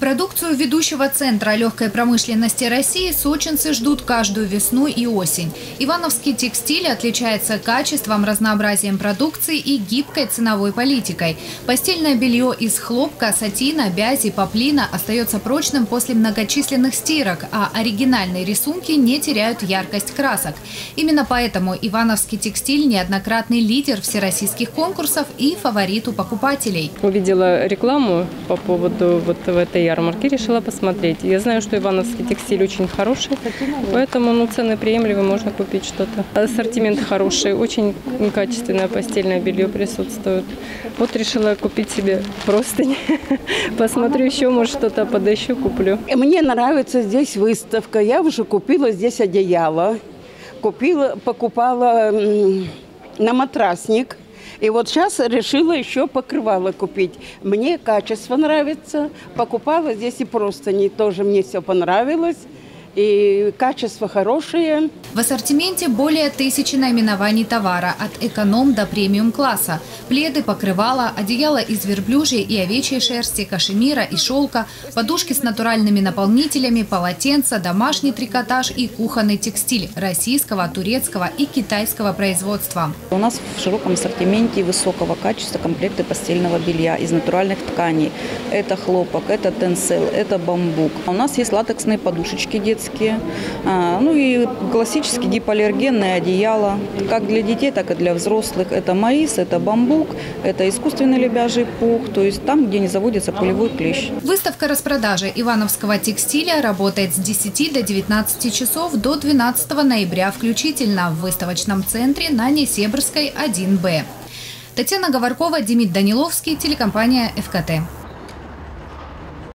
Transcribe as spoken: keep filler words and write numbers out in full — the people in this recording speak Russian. Продукцию ведущего центра легкой промышленности России сочинцы ждут каждую весну и осень. Ивановский текстиль отличается качеством, разнообразием продукции и гибкой ценовой политикой. Постельное белье из хлопка, сатина, бязи, поплина остается прочным после многочисленных стирок, а оригинальные рисунки не теряют яркость красок. Именно поэтому Ивановский текстиль неоднократный лидер всероссийских конкурсов и фаворит у покупателей. Увидела рекламу по поводу вот этой ярмарки, решила посмотреть. Я знаю, что Ивановский текстиль очень хороший, поэтому ну, цены приемлемые, можно купить что-то. Ассортимент хороший, очень качественное постельное белье присутствует. Вот решила купить себе простынь. Посмотрю еще, может, что-то подыщу, куплю. Мне нравится здесь выставка. Я уже купила здесь одеяло, купила, покупала на матрасник. И вот сейчас решила еще покрывало купить. Мне качество нравится. Покупала здесь и простыни. Тоже мне все понравилось. И качество хорошее. В ассортименте более тысячи наименований товара, от эконом до премиум-класса. Пледы, покрывала, одеяла из верблюжьей и овечьей шерсти, кашемира и шелка, подушки с натуральными наполнителями, полотенца, домашний трикотаж и кухонный текстиль российского, турецкого и китайского производства. У нас в широком ассортименте высокого качества комплекты постельного белья из натуральных тканей. Это хлопок, это тенсел, это бамбук. У нас есть латексные подушечки детские. Ну и классические гипоаллергенные одеяла, как для детей, так и для взрослых. Это маис, это бамбук, это искусственный лебяжий пух, то есть там, где не заводится полевой клещ. Выставка распродажи Ивановского текстиля работает с десяти до девятнадцати часов до двенадцатого ноября включительно в выставочном центре на Несебрской один Б. Татьяна Говоркова, Димит Даниловский, телекомпания Эфкате.